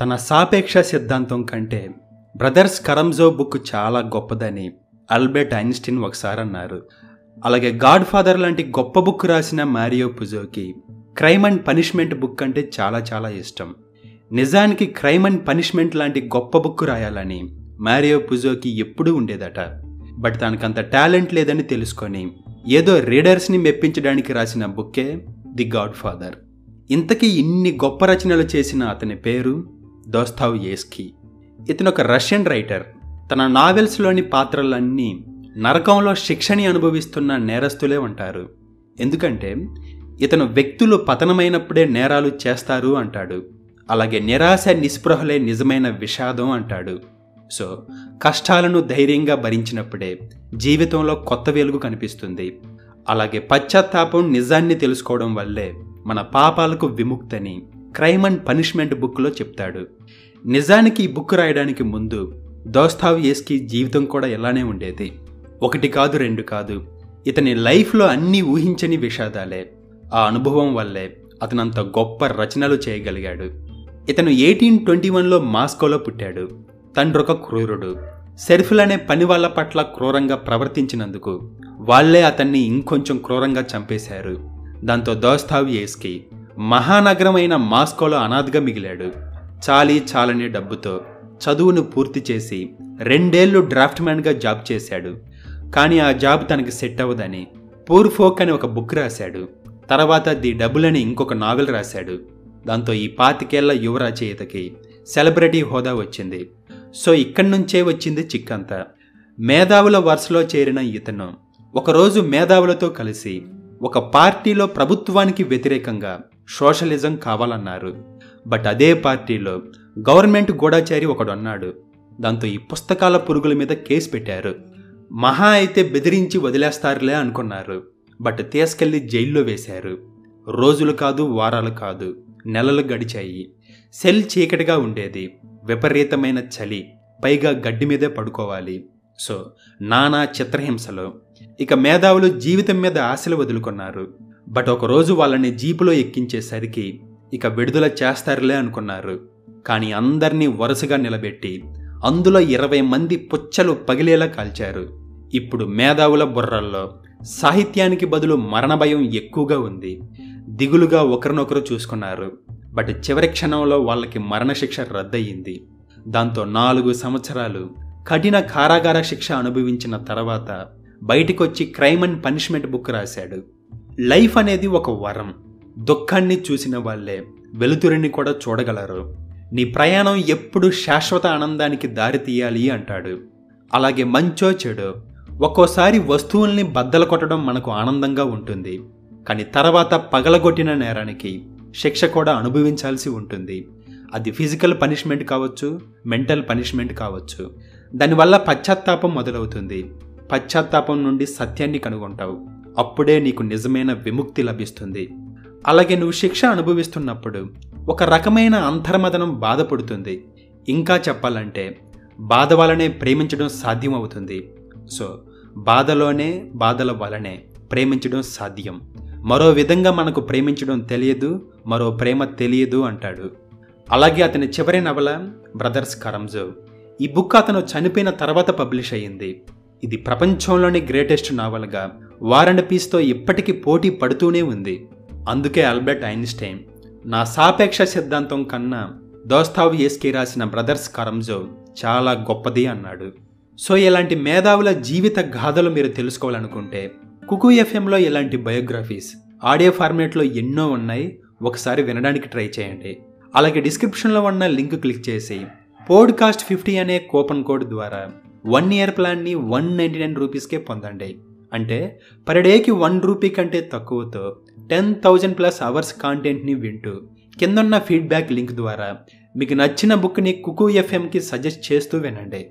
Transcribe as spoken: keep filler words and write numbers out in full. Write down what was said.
తన సాపేక్ష సిద్ధాంతం కంటే బ్రదర్స్ కరమ్జోవ్ బుక్ చాలా గొప్పదని ఆల్బర్ట్ ఐన్స్టీన్ ఒకసారి అన్నారు. అలాగే గాడ్ ఫాదర్ లాంటి గొప్ప బుక్ రాసిన మారియో పుజోకి క్రైమ్ అండ్ పనిష్మెంట్ బుక్ అంటే చాలా చాలా ఇష్టం. నిజానికి క్రైమ్ అండ్ పనిష్మెంట్ లాంటి గొప్ప బుక్ రాయాలని మారియో పుజోకి ఎప్పుడూ ఉండేదట. బట్ తనకంత టాలెంట్ లేదని తెలుసుకొని ఏదో రీడర్స్ని మెప్పించడానికి రాసిన బుక్కే ది గాడ్ ఫాదర్. ఇంతకీ ఇన్ని గొప్ప రచనలు చేసిన అతని పేరు దోస్తావ్స్కీ. ఇతను ఒక రష్యన్ రైటర్. తన నావెల్స్లోని పాత్రలన్నీ నరకంలో శిక్షని అనుభవిస్తున్న నేరస్తులే ఉంటారు. ఎందుకంటే ఇతను వ్యక్తులు పతనమైనప్పుడే నేరాలు చేస్తారు అంటాడు. అలాగే నిరాశ నిస్పృహలే నిజమైన విషాదం అంటాడు. సో కష్టాలను ధైర్యంగా భరించినప్పుడే జీవితంలో కొత్త వెలుగు కనిపిస్తుంది. అలాగే పశ్చాత్తాపం నిజాన్ని తెలుసుకోవడం వల్లే మన పాపాలకు విముక్తని క్రైమ్ అండ్ పనిష్మెంట్ బుక్లో చెప్తాడు. నిజానికి ఈ బుక్ రాయడానికి ముందు దోస్తావ్స్కీ జీవితం కూడా ఇలానే ఉండేది. ఒకటి కాదు, రెండు కాదు, ఇతని లైఫ్లో అన్నీ ఊహించని విషాదాలే. ఆ అనుభవం వల్లే అతనంత గొప్ప రచనలు చేయగలిగాడు. ఇతను ఎయిటీన్ ట్వంటీ వన్లో మాస్కోలో పుట్టాడు. తండ్రొక క్రూరుడు. సెర్ఫ్లనే పని వాళ్ళ పట్ల క్రూరంగా ప్రవర్తించినందుకు వాళ్లే అతన్ని ఇంకొంచెం క్రూరంగా చంపేశారు. దాంతో దోస్తావ్స్కీ మహానగరమైన మాస్కోలో అనాథగా మిగిలాడు. చాలీ చాలని డబ్బుతో చదువును పూర్తి చేసి రెండేళ్లు డ్రాఫ్ట్ మ్యాన్గా జాబ్ చేశాడు. కానీ ఆ జాబ్ తనకి సెట్ అవ్వదని పూర్ ఫోక్ అని ఒక బుక్ రాశాడు. తర్వాత ది డబుల్ అని ఇంకొక నావెల్ రాశాడు. దాంతో ఈ పాతికేళ్ల యువ రచయితకి సెలబ్రిటీ హోదా వచ్చింది. సో ఇక్కడి నుంచే వచ్చింది చిక్కంతా. మేధావుల వరుసలో చేరిన ఇతను ఒకరోజు మేధావులతో కలిసి ఒక పార్టీలో ప్రభుత్వానికి వ్యతిరేకంగా సోషలిజం కావాలన్నారు. బట్ అదే పార్టీలో గవర్నమెంట్ గూఢచారి ఒకడున్నాడు. దాంతో ఈ పుస్తకాల పురుగుల మీద కేసు పెట్టారు. మహా అయితే బెదిరించి వదిలేస్తారులే అనుకున్నారు. బట్ తీసుకెళ్లి జైల్లో వేశారు. రోజులు కాదు, వారాలు కాదు, నెలలు గడిచాయి. సెల్ చీకటిగా ఉండేది. విపరీతమైన చలి, పైగా గడ్డి మీదే పడుకోవాలి. సో నానా చిత్రహింసలో ఇక మేధావులు జీవితం మీద ఆశలు వదులుకున్నారు. బట్ ఒకరోజు వాళ్ళని జీపులో ఎక్కించేసరికి ఇక విడుదల చేస్తారులే అనుకున్నారు. కానీ అందరినీ వరుసగా నిలబెట్టి అందులో ఇరవై మంది పుచ్చలు పగిలేలా కాల్చారు. ఇప్పుడు మేధావుల బుర్రల్లో సాహిత్యానికి బదులు మరణ భయం ఎక్కువగా ఉంది. దిగులుగా ఒకరినొకరు చూసుకున్నారు. బట్ చివరి క్షణంలో వాళ్ళకి మరణశిక్ష రద్దయింది. దాంతో నాలుగు సంవత్సరాలు కఠిన కారాగార శిక్ష అనుభవించిన తర్వాత బయటికొచ్చి క్రైమ్ అండ్ పనిష్మెంట్ బుక్ రాశాడు. లైఫ్ అనేది ఒక వరం. దుఃఖాన్ని చూసిన వాళ్ళే వెలుతురిని కూడా చూడగలరు. నీ ప్రయాణం ఎప్పుడు శాశ్వత ఆనందానికి దారి తీయాలి అంటాడు. అలాగే మంచో చెడో ఒక్కోసారి వస్తువుల్ని బద్దలు కొట్టడం మనకు ఆనందంగా ఉంటుంది. కానీ తర్వాత పగలగొట్టిన నేరానికి శిక్ష కూడా అనుభవించాల్సి ఉంటుంది. అది ఫిజికల్ పనిష్మెంట్ కావచ్చు, మెంటల్ పనిష్మెంట్ కావచ్చు. దానివల్ల పశ్చాత్తాపం మొదలవుతుంది. పశ్చాత్తాపం నుండి సత్యాన్ని కనుగొంటావు. అప్పుడే నీకు నిజమైన విముక్తి లభిస్తుంది. అలాగే నువ్వు శిక్ష అనుభవిస్తున్నప్పుడు ఒక రకమైన అంతర్మదనం బాధపడుతుంది. ఇంకా చెప్పాలంటే బాధ వలనే ప్రేమించడం సాధ్యమవుతుంది. సో బాధలోనే బాధల వలనే ప్రేమించడం సాధ్యం. మరో విధంగా మనకు ప్రేమించడం తెలియదు, మరో ప్రేమ తెలియదు అంటాడు. అలాగే అతని చివరి నవల బ్రదర్స్ కరమ్జోవ్. ఈ బుక్ అతను చనిపోయిన తర్వాత పబ్లిష్ అయ్యింది. ఇది ప్రపంచంలోని గ్రేటెస్ట్ నావల్గా వారండ్ పీస్తో ఇప్పటికీ పోటీ పడుతూనే ఉంది. అందుకే ఆల్బర్ట్ ఐన్స్టైన్ నా సాపేక్ష సిద్ధాంతం కన్నా దోస్తావ్స్కీ రాసిన బ్రదర్స్ కరమ్జోవ్ చాలా గొప్పది అన్నాడు. సో ఇలాంటి మేధావుల జీవిత గాథలు మీరు తెలుసుకోవాలనుకుంటే కుకు ఎఫ్ఎంలో ఇలాంటి బయోగ్రఫీస్ ఆడియో ఫార్మేట్లో ఎన్నో ఉన్నాయి. ఒకసారి వినడానికి ట్రై చేయండి. అలాగే డిస్క్రిప్షన్లో ఉన్న లింక్ క్లిక్ చేసి పోడ్కాస్ట్ ఫిఫ్టీ అనే కూపన్ కోడ్ ద్వారా వన్ ఇయర్ ప్లాన్ని వన్ నైంటీ నైన్ రూపీస్కే పొందండి. అంటే పర్ డేకి వన్ రూపీ కంటే తక్కువతో టెన్ థౌజండ్ ప్లస్ అవర్స్ కాంటెంట్ని వింటూ కిందన్న ఫీడ్బ్యాక్ లింక్ ద్వారా మీకు నచ్చిన బుక్ని కుకు ఎఫ్ఎంకి సజెస్ట్ చేస్తూ వినండి.